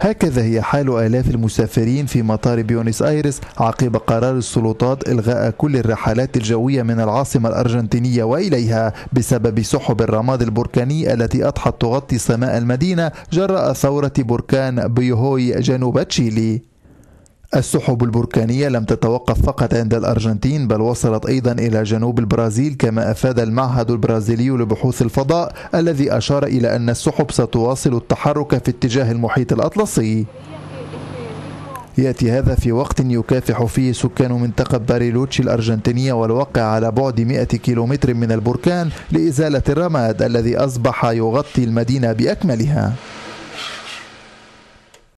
هكذا هي حال آلاف المسافرين في مطار بيونس ايرس عقب قرار السلطات إلغاء كل الرحلات الجوية من العاصمة الأرجنتينية وإليها بسبب سحب الرماد البركاني التي أضحت تغطي سماء المدينة جراء ثورة بركان بيوهوي جنوب تشيلي. السحب البركانية لم تتوقف فقط عند الأرجنتين، بل وصلت أيضا إلى جنوب البرازيل، كما أفاد المعهد البرازيلي لبحوث الفضاء الذي أشار إلى أن السحب ستواصل التحرك في اتجاه المحيط الأطلسي. يأتي هذا في وقت يكافح فيه سكان منطقة باريلوتشي الأرجنتينية والواقع على بعد 100 كيلومتر من البركان لإزالة الرماد الذي أصبح يغطي المدينة بأكملها.